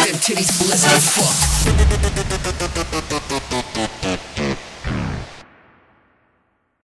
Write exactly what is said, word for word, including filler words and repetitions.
them titties, let's get fucked.